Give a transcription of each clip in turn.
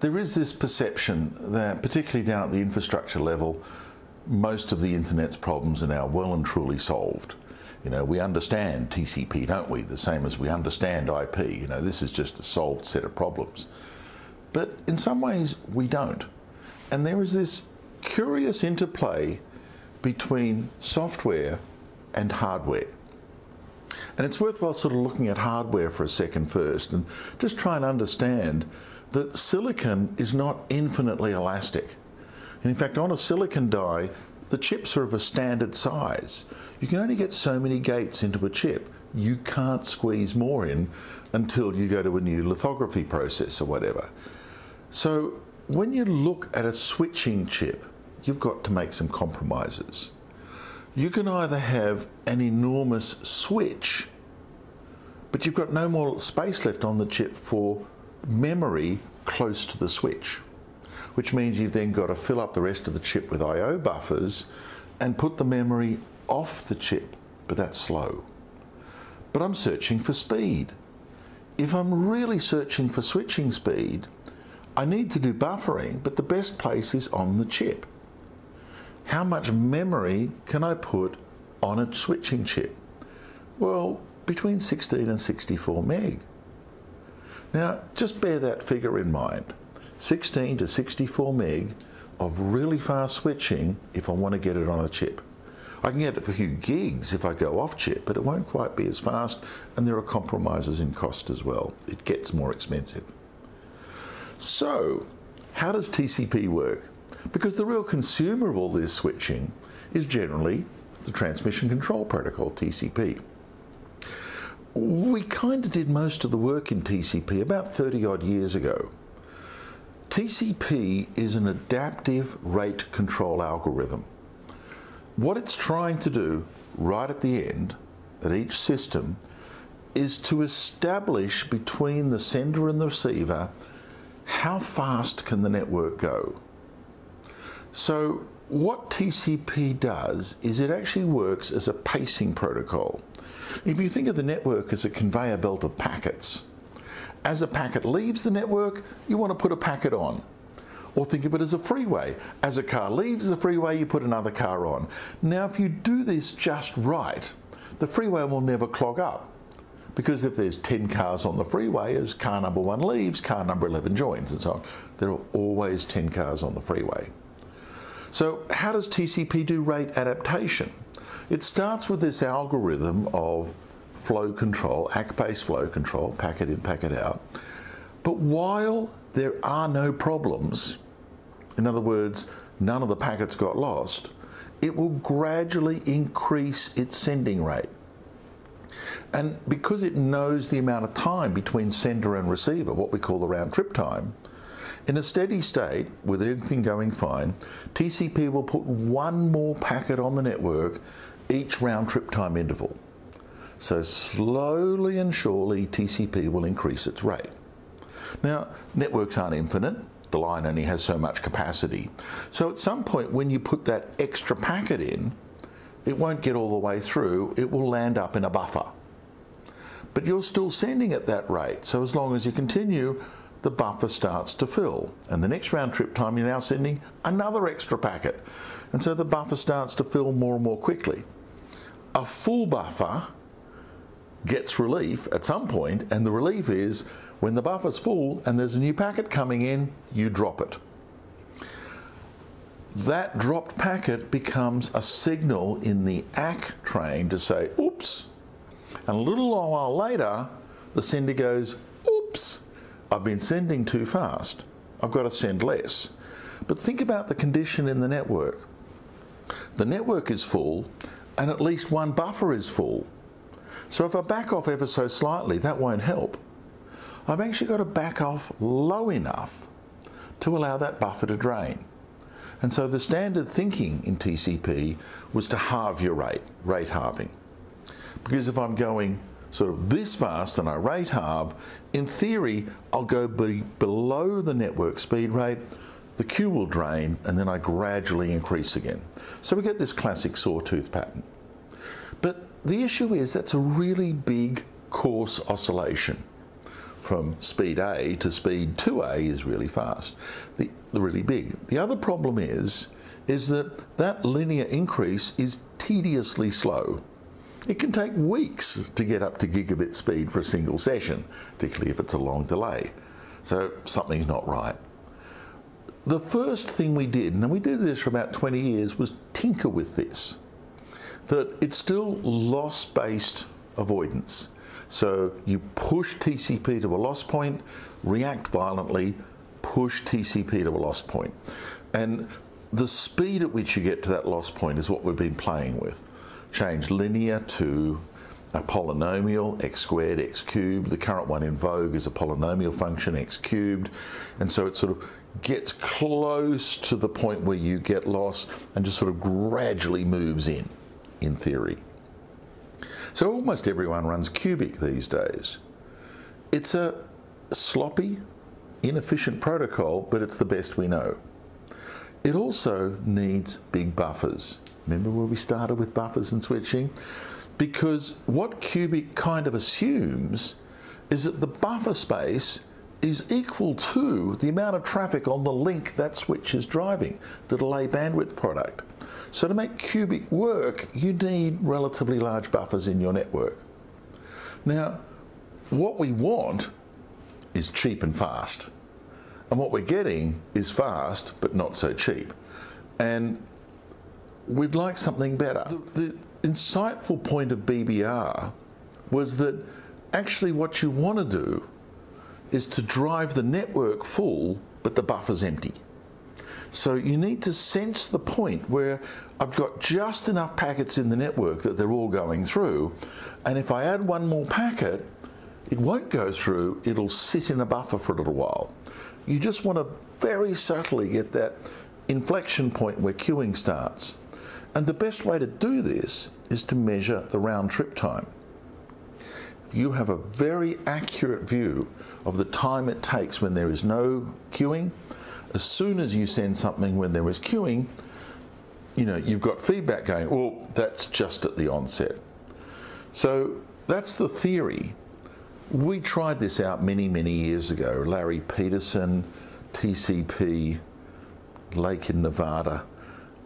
There is this perception that, particularly down at the infrastructure level, most of the internet's problems are now well and truly solved. You know, we understand TCP, don't we? The same as we understand IP. You know, this is just a solved set of problems. But in some ways, we don't. And there is this curious interplay between software and hardware. And it's worthwhile sort of looking at hardware for a second first and just try and understand that silicon is not infinitely elastic. And in fact, on a silicon die, the chips are of a standard size. You can only get so many gates into a chip. You can't squeeze more in until you go to a new lithography process or whatever. So when you look at a switching chip, you've got to make some compromises. You can either have an enormous switch, but you've got no more space left on the chip for memory close to the switch, which means you've then got to fill up the rest of the chip with I/O buffers and put the memory off the chip, but that's slow. But I'm searching for speed. If I'm really searching for switching speed, I need to do buffering, but the best place is on the chip. How much memory can I put on a switching chip? Well, between 16 and 64 meg. Now, just bear that figure in mind. 16 to 64 meg of really fast switching if I want to get it on a chip. I can get it for a few gigs if I go off chip, but it won't quite be as fast, and there are compromises in cost as well. It gets more expensive. So, how does TCP work? Because the real consumer of all this switching is generally the transmission control protocol, TCP. We kind of did most of the work in TCP about 30 odd years ago. TCP is an adaptive rate control algorithm. What it's trying to do right at the end, at each system, is to establish between the sender and the receiver how fast can the network go. So what TCP does is it actually works as a pacing protocol. If you think of the network as a conveyor belt of packets, as a packet leaves the network, you want to put a packet on. Or think of it as a freeway. As a car leaves the freeway, you put another car on. Now, if you do this just right, the freeway will never clog up. Because if there's 10 cars on the freeway, as car number 1 leaves, car number 11 joins, and so on. There are always 10 cars on the freeway. So how does TCP do rate adaptation? It starts with this algorithm of flow control, ACK-based flow control, packet in, packet out. But while there are no problems, in other words, none of the packets got lost, it will gradually increase its sending rate. And because it knows the amount of time between sender and receiver, what we call the round trip time, in a steady state, with everything going fine, TCP will put one more packet on the network each round trip time interval. So slowly and surely, TCP will increase its rate. Now, networks aren't infinite. The line only has so much capacity. So at some point, when you put that extra packet in, it won't get all the way through. It will land up in a buffer. But you're still sending at that rate. So as long as you continue, the buffer starts to fill. And the next round trip time, you're now sending another extra packet. And so the buffer starts to fill more and more quickly. A full buffer gets relief at some point, and the relief is when the buffer's full and there's a new packet coming in, you drop it. That dropped packet becomes a signal in the ACK train to say, oops. And a little while later, the sender goes, oops, I've been sending too fast. I've got to send less. But think about the condition in the network. The network is full, and at least one buffer is full. So if I back off ever so slightly, that won't help. I've actually got to back off low enough to allow that buffer to drain. And so the standard thinking in TCP was to halve your rate, rate halving. Because if I'm going sort of this fast and I rate halve, in theory, I'll go below the network speed rate, the queue will drain, and then I gradually increase again. So we get this classic sawtooth pattern. But the issue is that's a really big coarse oscillation. from speed A to speed 2A is really fast, really big. The other problem is that that linear increase is tediously slow. It can take weeks to get up to gigabit speed for a single session, particularly if it's a long delay. So something's not right. The first thing we did, and we did this for about 20 years, was tinker with this. That it's still loss-based avoidance. So you push TCP to a loss point, react violently, push TCP to a loss point. And the speed at which you get to that loss point is what we've been playing with. Change linear to a polynomial, x squared, x cubed. The current one in vogue is a polynomial function, x cubed. And so it sort of gets close to the point where you get loss and just sort of gradually moves in theory. So almost everyone runs Cubic these days. It's a sloppy, inefficient protocol, but it's the best we know. It also needs big buffers. Remember where we started with buffers and switching? Because what Cubic kind of assumes is that the buffer space is equal to the amount of traffic on the link that switch is driving, the delay bandwidth product. So to make Cubic work, you need relatively large buffers in your network. Now, what we want is cheap and fast. And what we're getting is fast, but not so cheap. And we'd like something better. The insightful point of BBR was that actually what you want to do is to drive the network full, but the buffer's empty. So you need to sense the point where I've got just enough packets in the network that they're all going through, and if I add one more packet, it won't go through, it'll sit in a buffer for a little while. You just want to very subtly get that inflection point where queuing starts. And the best way to do this is to measure the round trip time. You have a very accurate view of the time it takes when there is no queuing. As soon as you send something when there is queuing, you know, you've got feedback going, well, that's just at the onset. So that's the theory. We tried this out many, many years ago. Larry Peterson, TCP, Lake in Nevada.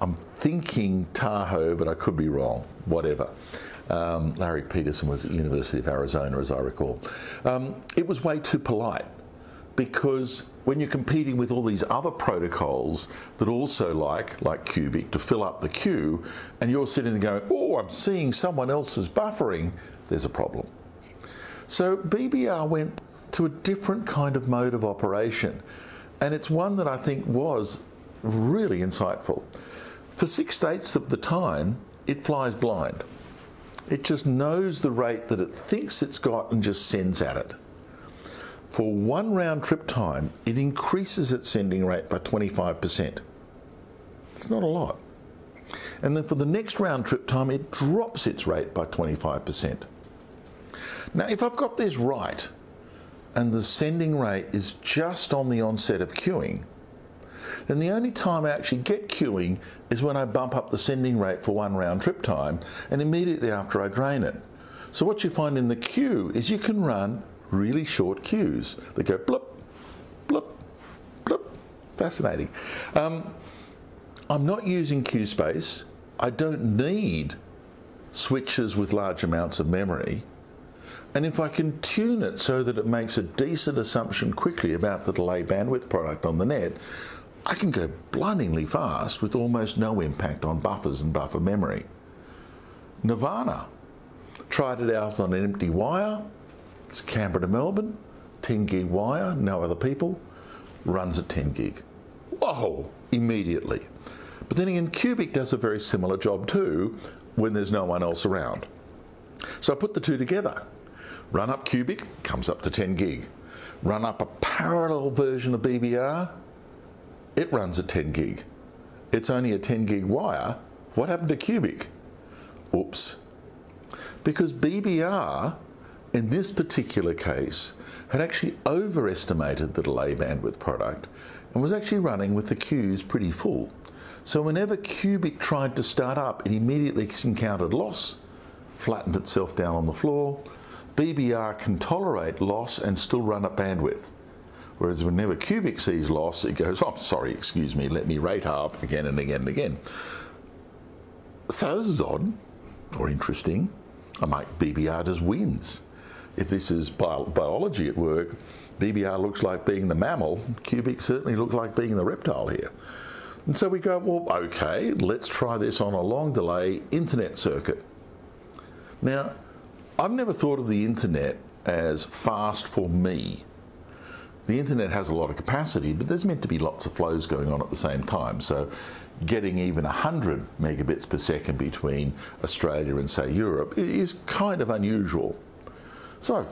I'm thinking Tahoe, but I could be wrong, whatever. Larry Peterson was at the University of Arizona, as I recall. It was way too polite, because when you're competing with all these other protocols that also like Cubic, to fill up the queue, and you're sitting there going, oh, I'm seeing someone else's buffering, there's a problem. So BBR went to a different kind of mode of operation, and it's one that I think was really insightful. For 6 states of the time, it flies blind. It just knows the rate that it thinks it's got and just sends at it. For one round trip time, it increases its sending rate by 25%. It's not a lot. And then for the next round trip time, it drops its rate by 25%. Now, if I've got this right, and the sending rate is just on the onset of queuing, then the only time I actually get queuing is when I bump up the sending rate for one round trip time and immediately after I drain it. So what you find in the queue is you can run really short queues that go blip, blip, blip. Fascinating. I'm not using queue space. I don't need switches with large amounts of memory. And if I can tune it so that it makes a decent assumption quickly about the delay bandwidth product on the net, I can go blindingly fast with almost no impact on buffers and buffer memory. Nirvana tried it out on an empty wire. It's Canberra to Melbourne, 10 gig wire, no other people, runs at 10 gig. Whoa, immediately. But then again, Cubic does a very similar job too when there's no one else around. So I put the two together. Run up Cubic, comes up to 10 gig. Run up a parallel version of BBR, it runs at 10 gig. It's only a 10 gig wire. What happened to Cubic? Oops. Because BBR, in this particular case, had actually overestimated the delay bandwidth product and was actually running with the queues pretty full. So whenever Cubic tried to start up, it immediately encountered loss, flattened itself down on the floor, BBR can tolerate loss and still run at bandwidth. Whereas whenever Cubic sees loss, it goes, oh, sorry, excuse me, let me rate half again and again and again. So this is odd or interesting. I might BBR just wins. If this is biology at work, BBR looks like being the mammal, Cubic certainly looks like being the reptile here. And so we go, well, okay, let's try this on a long delay internet circuit. Now, I've never thought of the internet as fast for me. The internet has a lot of capacity, but there's meant to be lots of flows going on at the same time. So getting even 100 megabits per second between Australia and, say, Europe is kind of unusual. So I've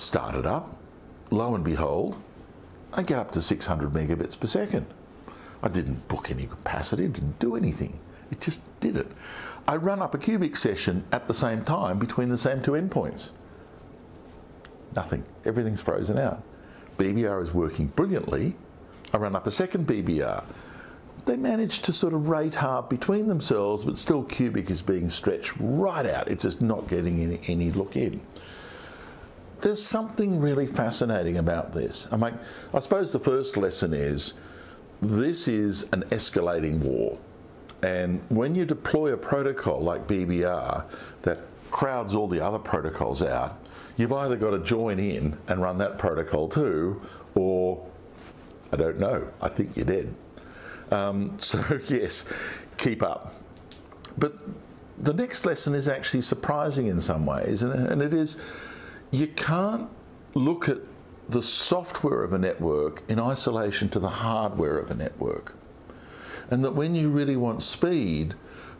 started up, lo and behold, I get up to 600 megabits per second. I didn't book any capacity, didn't do anything. It just did it. I run up a Cubic session at the same time between the same two endpoints. Nothing, everything's frozen out. BBR is working brilliantly. I run up a second BBR. They manage to sort of rate half between themselves, but still Cubic is being stretched right out. It's just not getting any look in. There's something really fascinating about this. I suppose the first lesson is, this is an escalating war. And when you deploy a protocol like BBR that crowds all the other protocols out, you've either got to join in and run that protocol too, or I don't know, I think you're dead. So yes, keep up. But the next lesson is actually surprising in some ways, and it is, you can't look at the software of a network in isolation to the hardware of a network. And that when you really want speed,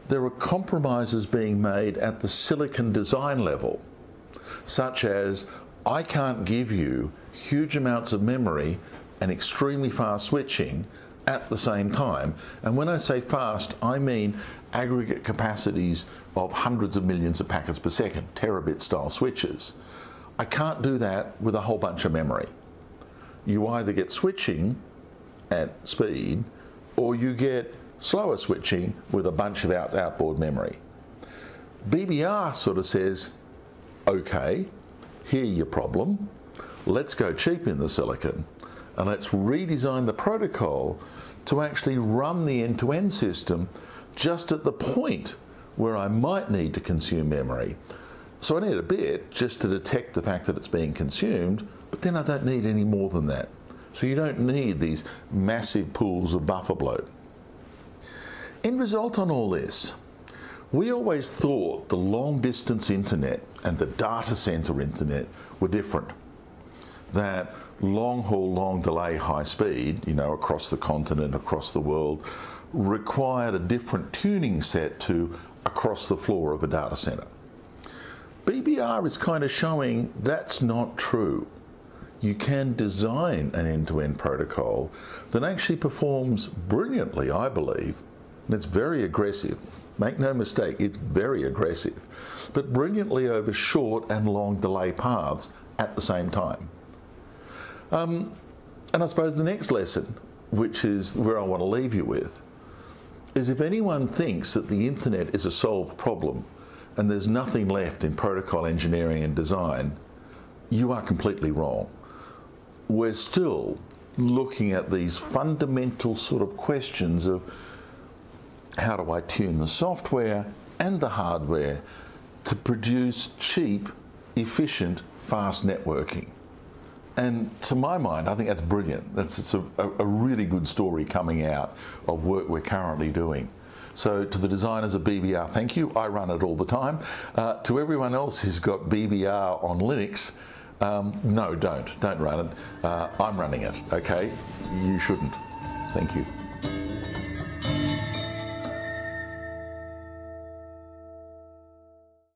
there are compromises being made at the silicon design level, such as, I can't give you huge amounts of memory and extremely fast switching at the same time. And when I say fast, I mean aggregate capacities of hundreds of millions of packets per second, terabit style switches. I can't do that with a whole bunch of memory. You either get switching at speed, or you get slower switching with a bunch of outboard memory. BBR sort of says, okay, here's your problem. Let's go cheap in the silicon, and let's redesign the protocol to actually run the end-to-end system just at the point where I might need to consume memory. So I need a bit just to detect the fact that it's being consumed, but then I don't need any more than that. So you don't need these massive pools of buffer bloat. End result on all this, we always thought the long distance internet and the data center internet were different. That long haul, long delay, high speed, you know, across the continent, across the world, required a different tuning set to across the floor of a data center. BBR is kind of showing that's not true. You can design an end-to-end protocol that actually performs brilliantly, I believe, and it's very aggressive. Make no mistake, it's very aggressive, but brilliantly over short and long delay paths at the same time. And I suppose the next lesson, which is where I want to leave you with, is if anyone thinks that the internet is a solved problem, and there's nothing left in protocol engineering and design, you are completely wrong. We're still looking at these fundamental sort of questions of, how do I tune the software and the hardware to produce cheap, efficient, fast networking? And to my mind, I think that's brilliant. It's a really good story coming out of work we're currently doing. So to the designers of BBR, thank you. I run it all the time. To everyone else who's got BBR on Linux, no, don't run it. I'm running it, okay? You shouldn't. Thank you.